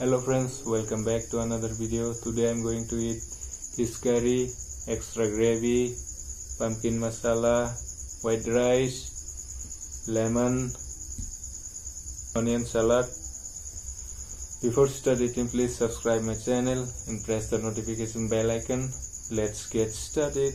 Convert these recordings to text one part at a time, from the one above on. Hello friends, welcome back to another video. Today I'm going to eat fish curry, extra gravy, pumpkin masala, white rice, lemon, onion salad. Before starting, please subscribe my channel and press the notification bell icon. Let's get started.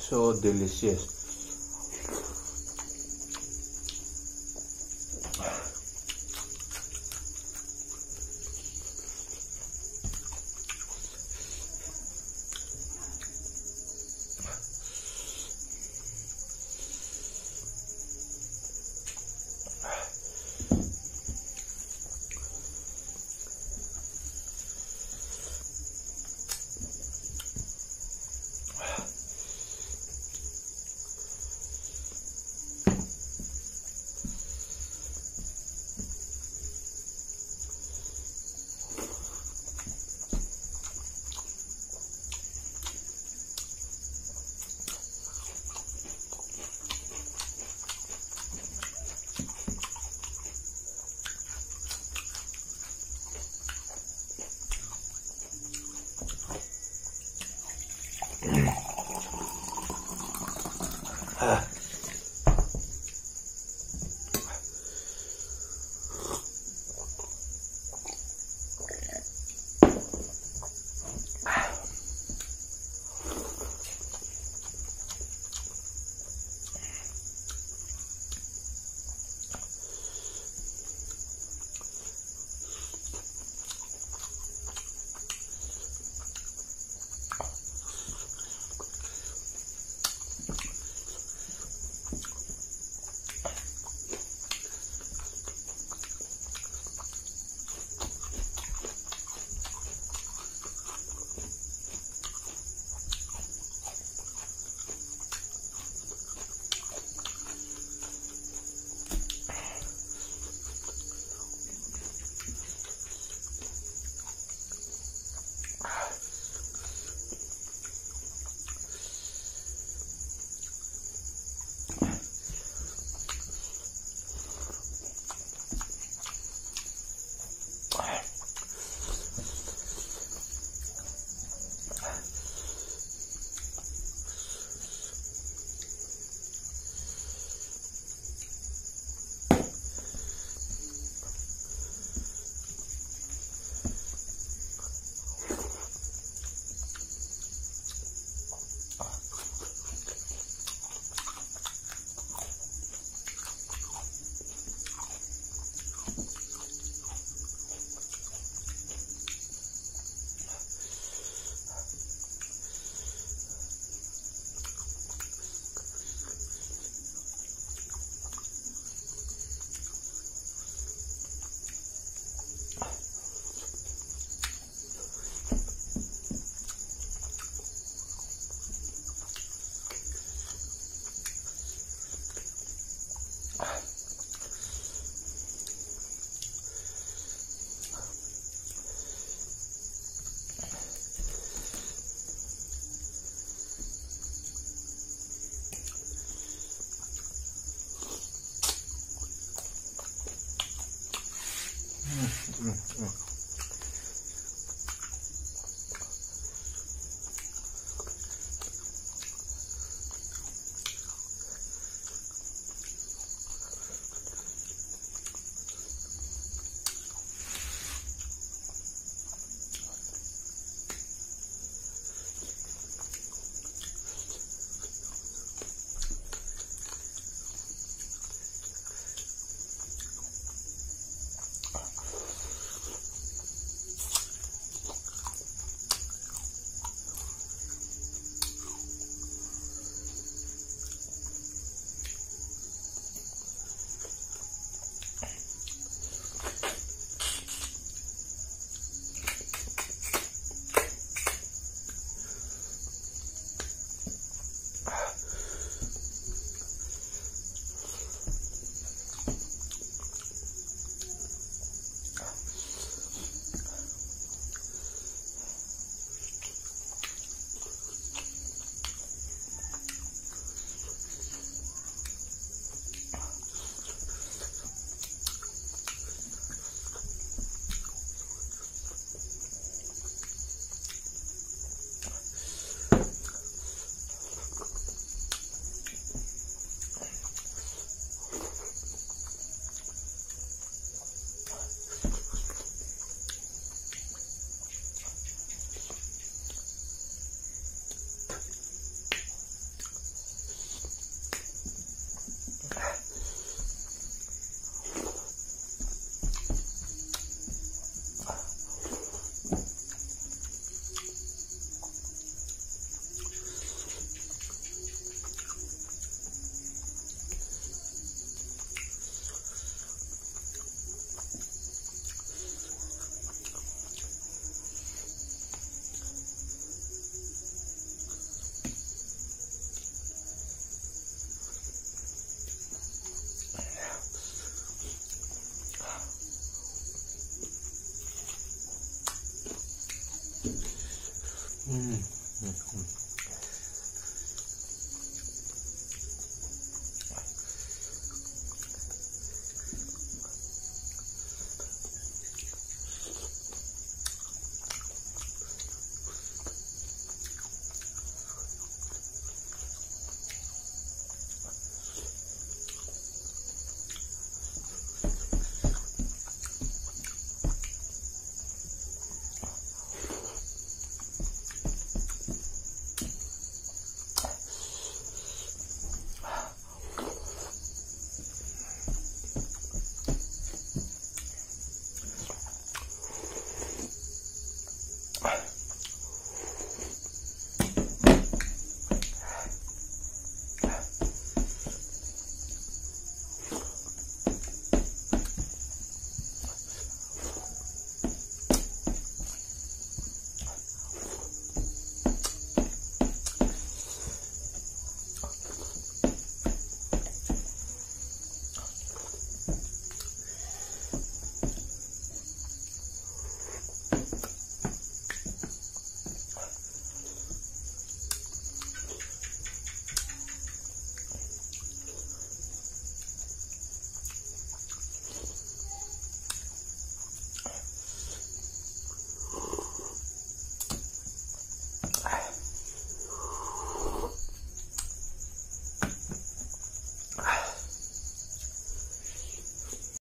So delicious.